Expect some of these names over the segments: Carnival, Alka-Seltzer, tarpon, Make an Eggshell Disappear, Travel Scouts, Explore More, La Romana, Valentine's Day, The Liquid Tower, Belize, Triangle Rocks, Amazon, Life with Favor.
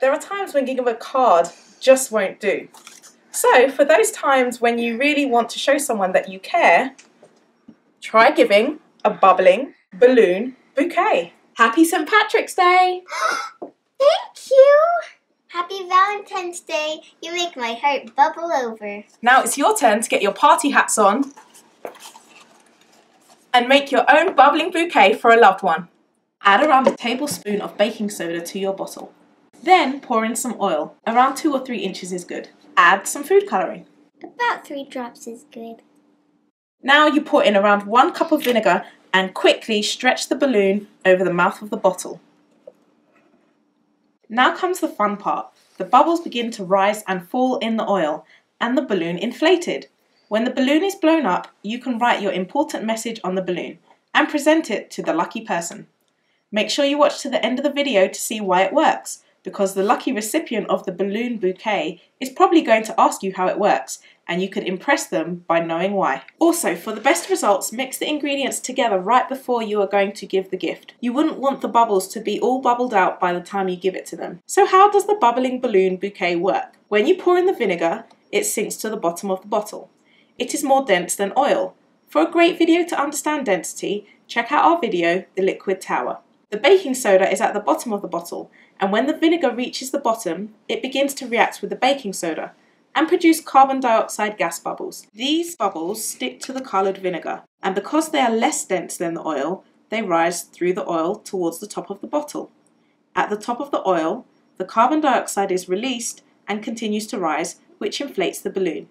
there are times when giving a card just won't do. So for those times when you really want to show someone that you care, try giving a bubbling balloon bouquet. Happy St. Patrick's Day! Thank you! Happy Valentine's Day! You make my heart bubble over. Now it's your turn to get your party hats on and make your own bubbling bouquet for a loved one. Add around a tablespoon of baking soda to your bottle. Then pour in some oil. Around 2 or 3 inches is good. Add some food colouring. About 3 drops is good. Now you pour in around 1 cup of vinegar and quickly stretch the balloon over the mouth of the bottle. Now comes the fun part. The bubbles begin to rise and fall in the oil and the balloon inflated. When the balloon is blown up, you can write your important message on the balloon and present it to the lucky person. Make sure you watch to the end of the video to see why it works, because the lucky recipient of the balloon bouquet is probably going to ask you how it works, and you could impress them by knowing why. Also, for the best results, mix the ingredients together right before you are going to give the gift. You wouldn't want the bubbles to be all bubbled out by the time you give it to them. So how does the bubbling balloon bouquet work? When you pour in the vinegar, it sinks to the bottom of the bottle. It is more dense than oil. For a great video to understand density, check out our video, The Liquid Tower. The baking soda is at the bottom of the bottle, and when the vinegar reaches the bottom, it begins to react with the baking soda and produce carbon dioxide gas bubbles. These bubbles stick to the coloured vinegar, and because they are less dense than the oil, they rise through the oil towards the top of the bottle. At the top of the oil, the carbon dioxide is released and continues to rise, which inflates the balloon.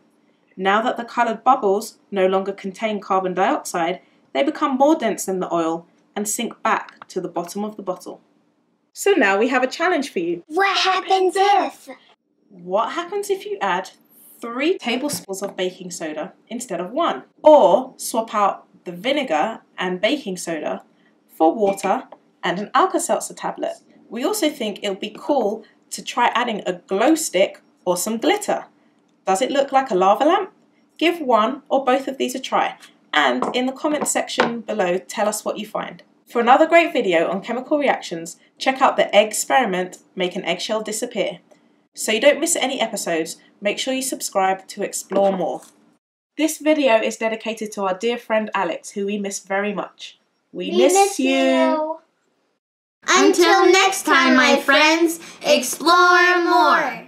Now that the coloured bubbles no longer contain carbon dioxide, they become more dense than the oil and sink back to the bottom of the bottle. So now we have a challenge for you. What happens if? What happens if you add 3 tablespoons of baking soda instead of 1? Or swap out the vinegar and baking soda for water and an Alka-Seltzer tablet. We also think it'll be cool to try adding a glow stick or some glitter. Does it look like a lava lamp? Give one or both of these a try, and in the comment section below tell us what you find. For another great video on chemical reactions, check out the egg experiment, Make an Eggshell Disappear. So you don't miss any episodes, make sure you subscribe to explore more. This video is dedicated to our dear friend Alex, who we miss very much. We miss you! Until next time, my friends, explore more!